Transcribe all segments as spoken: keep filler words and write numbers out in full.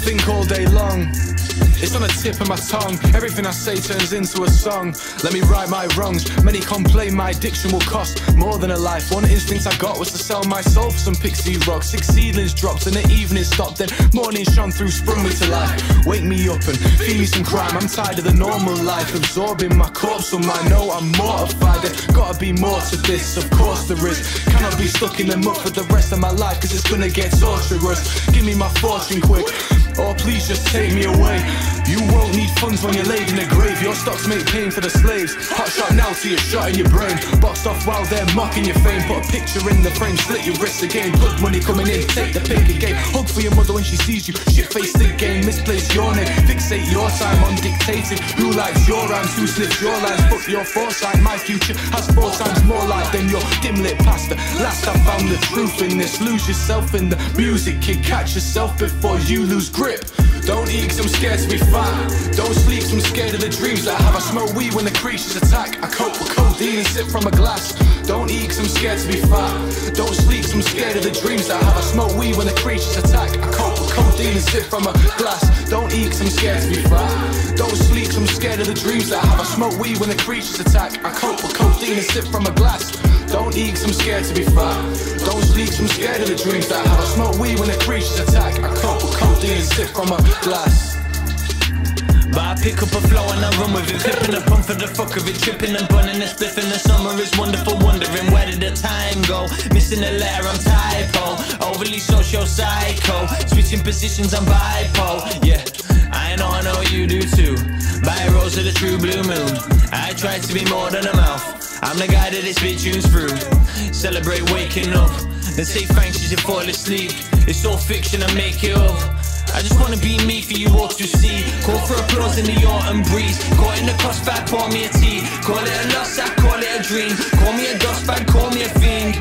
think all day long. It's on the tip of my tongue. Everything I say turns into a song. Let me right my wrongs. Many complain my addiction will cost more than a life. One instinct I got was to sell my soul for some pixie rock. Six seedlings dropped and the evening stopped. Then morning shone through, sprung me to life. Wake me up and feed me some crime. I'm tired of the normal life, absorbing my corpse on my note. I'm mortified. There gotta be more to this, of course there is. Cannot be stuck in the mud for the rest of my life, cause it's gonna get torturous. Give me my fortune quick, or please just take me away. You won't need funds when you're laid in a grave. Your stocks make pain for the slaves. Hot shot now till you're shot in your brain. Boxed off while they're mocking your fame. Put a picture in the frame, slit your wrists again. Blood money coming in, take the pig again. Hug for your mother when she sees you. Shit-face the game, misplace your name. Fixate your time on dictating. Who likes your rhymes, who slips your lines? Fuck your foresight, my future has four times more life than your dim-lit pastor. Last I found the truth in this. Lose yourself in the music, kid. Catch yourself before you lose grip. Don't eat, cause I'm scared to be fat. Don't sleep, cause I'm scared of the dreams that I have. I smoke weed when the creatures attack. I cope with codeine and sip from a glass. Don't eat, cause I'm scared to be fat. Don't sleep, cause I'm scared of the dreams that I have. I smoke weed when the creatures attack. I cope with codeine and sip from a glass. Don't eat, cause I'm scared to be fat. Don't sleep, cause I'm scared of the dreams that I have. I smoke weed when the creatures attack. I cope with codeine and sip from a glass. Don't eat, cause I'm scared to be fat. Don't sleep, cause I'm scared of the dreams that I have. I smoke weed when the creatures attack. I cope with codeine and sip from a glass. But I pick up a flow and I run with it, clipping the pump for the fuck of it, tripping and bunning and spliffing. The summer is wonderful, wondering where did the time go? Missing a letter, I'm typo, overly social psycho, switching positions, I'm bipo. Yeah, I know, I know you do too. By a rose of the true blue moon, I try to be more than a mouth. I'm the guy that this bitch tunes through. Celebrate waking up, then say thanks as you fall asleep. It's all fiction, I make it up. I just wanna be me for you all to see. Call for applause in the autumn breeze. Caught in the crossfire, pour me a tea. Call it a loss, I call it a dream. Call me a dustbag, call me a fiend.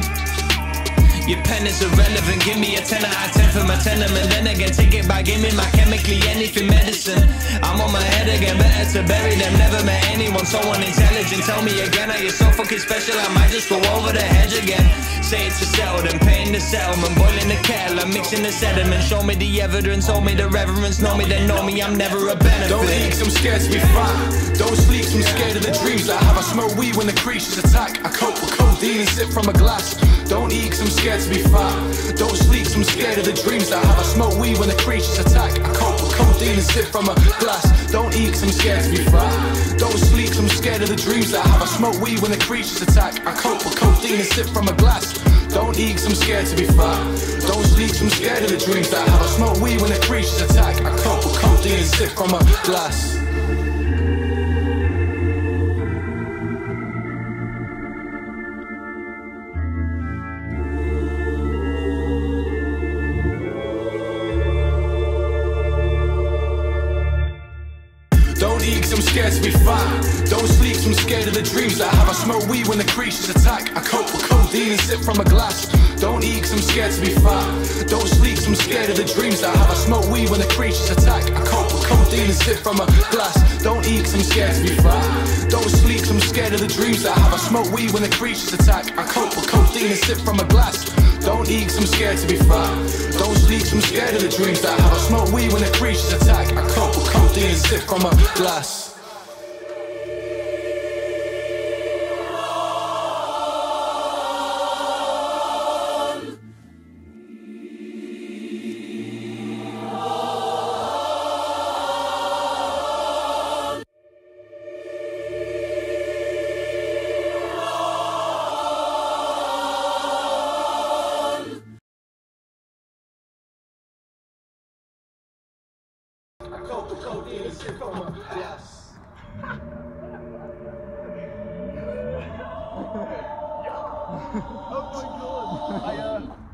Your pen is irrelevant, give me a ten out of ten for my tenement. Then again, take it back, give me my chemically anything medicine. I'm on my head again, better to bury them. Never met anyone so unintelligent. Tell me again, are you so fucking special? I might just go over the hedge again. Say it's a settlement, paying the settlement, boiling the kettle, I'm mixing the sediment. Show me the evidence, hold me the reverence, know me, then know me, I'm never a benefit. Don't eat, cause I'm scared to be fat. Don't sleep, cause I'm scared of the dreams that I have. I smoke weed when the creatures attack. I cope with codeine and sip from a glass. Don't eat, cause I'm scared to be fat. Don't sleep, cause I'm scared of the dreams that I have. I smoke weed when the creatures attack. I cope with codeine and sip from a glass. Don't eat, cause I'm scared to be fat. Don't sleep, cause I'm scared of the dreams that I have. I smoke weed when the creatures attack. I cope with codeine and sip from a glass. Don't eat, cause I'm scared to be fat. Don't sleep, cause I'm scared of the dreams that I have. I smoke weed when the creatures attack. I cope with codeine and sip from a glass. Don't eat, cause I'm scared to be fat. Don't sleep, cause I'm scared of the dreams that I have. I smoke weed when the creatures attack. I cope with codeine and sip from a glass. Don't eat, cause I'm scared to be fat. Don't sleep, cause I'm scared of the dreams that I have. I smoke weed when the creatures attack. I cope with codeine and sip from a glass. Don't eat, cause I'm scared to be fat. Don't sleep, cause I'm scared of the dreams that I have. I smoke weed when the creatures attack. I cope with codeine and sip from a glass. Don't eat, cause I'm scared to be fat. Don't sleep, cause I'm scared of the dreams that I have. I smoke weed when the creatures attack. I cope with codeine and sip from a glass. I cope with codeine and sip from a glass. Oh my god. I, uh...